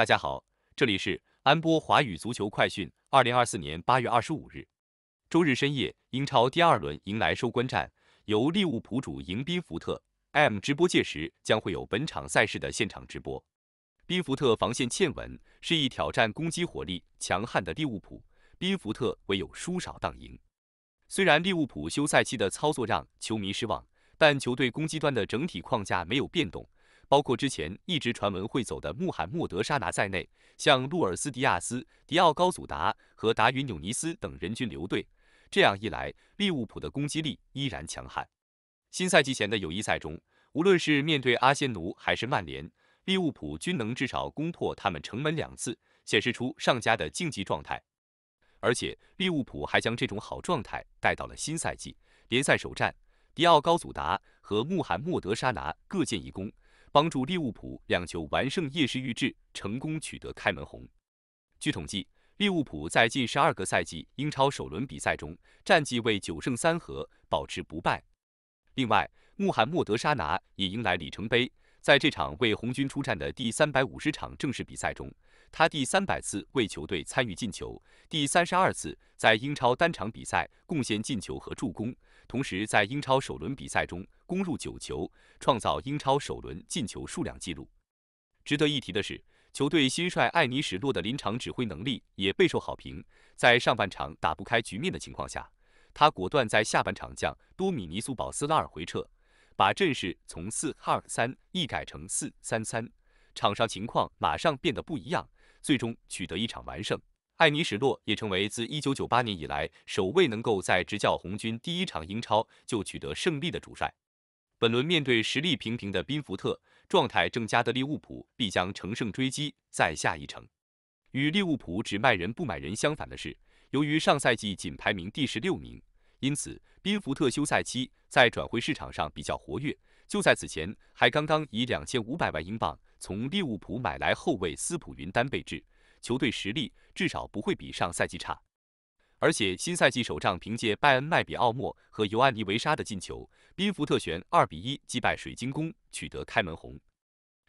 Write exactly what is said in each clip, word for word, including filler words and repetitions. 大家好，这里是安波华语足球快讯。二零二四年八月二十五日，周日深夜，英超第二轮迎来收官战，由利物浦主迎宾福特。M 直播届时将会有本场赛事的现场直播。宾福特防线欠稳，是一挑战攻击火力强悍的利物浦，宾福特唯有输少当赢。虽然利物浦休赛期的操作让球迷失望，但球队攻击端的整体框架没有变动。包括之前一直传闻会走的穆罕默德·沙拿在内，像路尔斯·迪亚斯、迪奥·高祖达和达云·纽尼斯等人均留队。这样一来，利物浦的攻击力依然强悍。新赛季前的友谊赛中，无论是面对阿仙奴还是曼联，利物浦均能至少攻破他们城门两次，显示出上佳的竞技状态。而且，利物浦还将这种好状态带到了新赛季联赛首战，迪奥·高祖达和穆罕默德·沙拿各建一功。帮助利物浦两球完胜夜市预制，成功取得开门红。据统计，利物浦在近十二个赛季英超首轮比赛中，战绩为九胜三和，保持不败。另外，穆罕默德·沙拿也迎来里程碑，在这场为红军出战的第三百五十场正式比赛中，他第三百次为球队参与进球，第三十二次在英超单场比赛贡献进球和助攻，同时在英超首轮比赛中攻入九球，创造英超首轮进球数量纪录。值得一提的是，球队新帅艾尼史洛的临场指挥能力也备受好评，在上半场打不开局面的情况下，他果断在下半场将多米尼苏保斯拉尔回撤，把阵势从 四二三一 改成 四三三， 场上情况马上变得不一样，最终取得一场完胜。艾尼史洛也成为自一九九八年以来首位能够在执教红军第一场英超就取得胜利的主帅。本轮面对实力平平的宾福特，状态正佳的利物浦必将乘胜追击，再下一城。与利物浦只卖人不买人相反的是，由于上赛季仅排名第十六名，因此宾福特休赛期在转会市场上比较活跃。就在此前，还刚刚以两千五百万英镑从利物浦买来后卫斯普云单备至，球队实力至少不会比上赛季差。而且新赛季首仗凭借拜恩麦比奥莫和尤安尼维沙的进球，宾福特悬二比一击败水晶宫，取得开门红。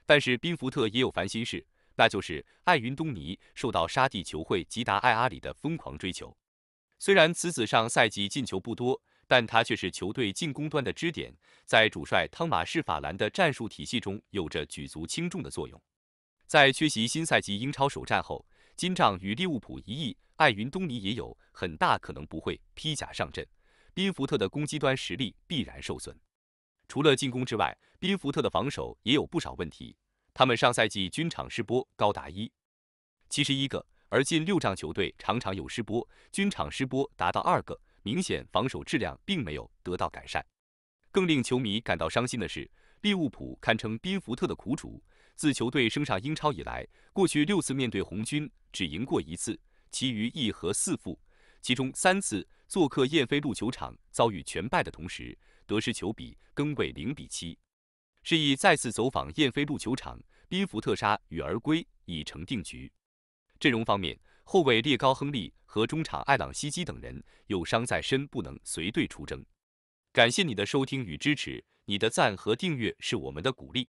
但是宾福特也有烦心事，那就是艾云东尼受到沙地球会吉达艾阿里的疯狂追求。虽然此子上赛季进球不多，但他却是球队进攻端的支点，在主帅汤马士法兰的战术体系中有着举足轻重的作用。在缺席新赛季英超首战后，今仗与利物浦一役，艾云东尼也有很大可能不会披甲上阵，宾福特的攻击端实力必然受损。除了进攻之外，宾福特的防守也有不少问题，他们上赛季均场失波高达一七十一个，而近六仗球队常常有失波，均场失波达到二个，明显防守质量并没有得到改善。更令球迷感到伤心的是，利物浦堪称宾福特的苦主，自球队升上英超以来，过去六次面对红军只赢过一次，其余一和四负，其中三次做客晏菲路球场遭遇全败的同时，得失球比更为零比七。是以再次走访晏菲路球场，宾福特铩羽而归，已成定局。阵容方面，后卫列高亨利和中场艾朗西基等人有伤在身，不能随队出征。感谢你的收听与支持，你的赞和订阅是我们的鼓励。